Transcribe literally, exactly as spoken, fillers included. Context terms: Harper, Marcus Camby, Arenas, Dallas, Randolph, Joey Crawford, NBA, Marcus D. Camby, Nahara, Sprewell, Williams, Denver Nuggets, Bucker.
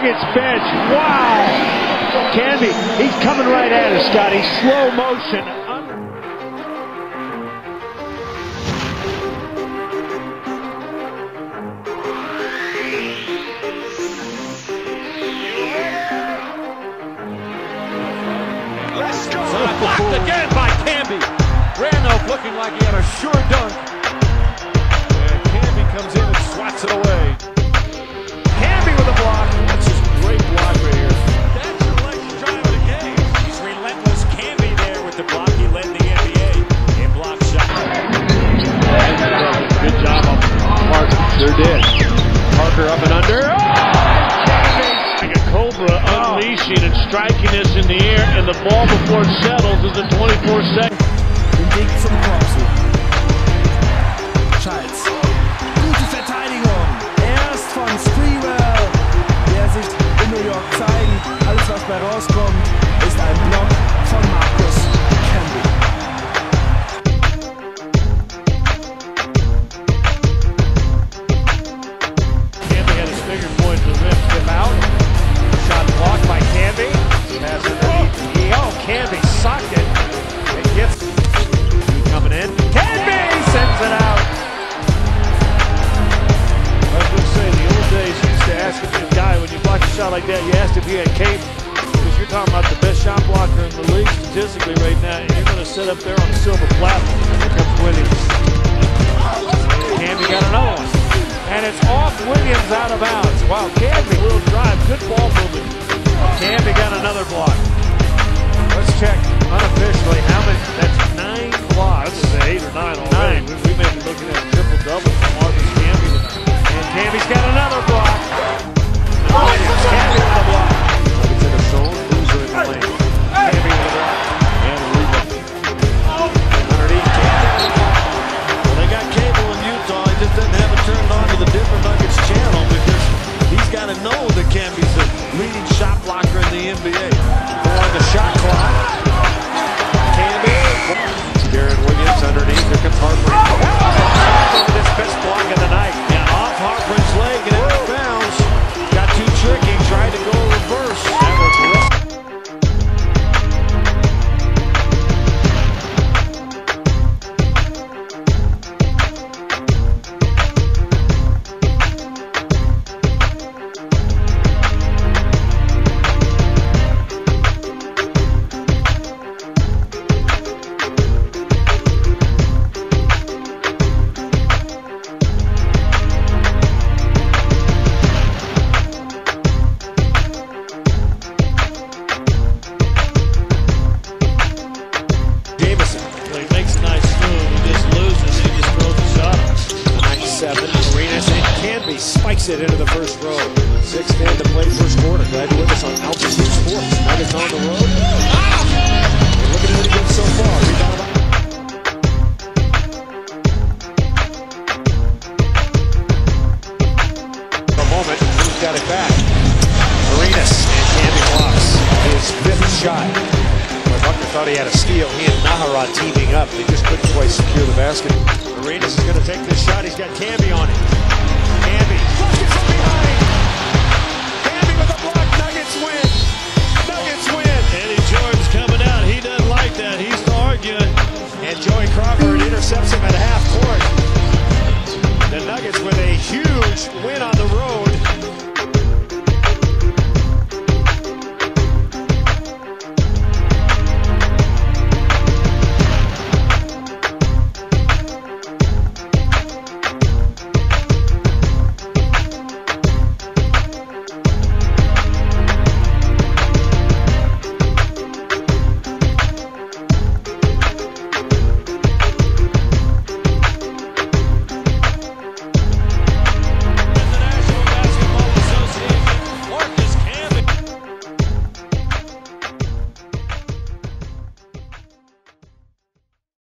Nuggets bench. Wow. Camby, he's coming right at us, Scott. He's slow motion. Let's go. Blocked again by Camby. Randolph looking like he had a sure dunk. And Camby comes in and swats it away. Camby with a block. That's just great block right here. That's the election drive of the game. He's relentless. Camby there with the block. He led the N B A in block shot. Good job on Marcus. Sure did. Harper up and under. Oh! Like a cobra unleashing and striking this in the air, and the ball before it settles is a twenty-four second. Zum Korb. Schalz. Gute Verteidigung. Erst von Sprewell, der sich in New York zeigt. Alles, was bei rauskommt, ist ein Block von Marcus Camby. Camby had his fingerboard to lift him out. Shot blocked by Camby. Has it. Oh, Camby socked it. It gets. Coming in. Camby sends it out. I was going to say, in the old days, you used to ask if a guy, when you block a shot like that, you asked if he had cape. Because you're talking about the best shot blocker in the league statistically right now, and you're going to sit up there on a silver platform. Here comes Williams. Camby got another one. And it's off Williams out of bounds. Wow, Camby, little drive. Good ball movement. Camby got another block. Let's check unofficially how many. That's nine blocks. That's an eight or nine already. Nine. We, we may be looking at a triple-double from Marcus Camby. And Camby's got another block. Oh, Camby with a block. It's in a zone. Loser in the lane. Camby with a block. And a rebound. Underneath Camby. Well, they got cable in Utah. It just doesn't have it turned on to the Denver Nuggets channel because he's got to know that Camby's the leading shot blocker in the N B A. On the shot clock. Camby. Garrett Williams underneath. Here comes Harper. Oh! This best block of the night. And off Harper's leg and out of bounds. Got too tricky. Tried to go reverse. That was rough. Arenas and Camby spikes it into the first row. six ten to play first quarter. Glad you're with us on Altitude Sports. Nuggets on the road. Ah! We're looking pretty good so far. We got about a moment. He's got it back. Arenas and Camby blocks his fifth shot. Well, Bucker thought he had a steal. He and Nahara teaming up. They just couldn't quite secure the basket. Arenas is going to take this shot. He's got Camby on it. Camby. Bucket from behind. Camby with a block. Nuggets win. Nuggets win. Eddie Jordan's coming out. He doesn't like that. He's arguing. And Joey Crawford intercepts him at half court. The Nuggets with a huge win on the road.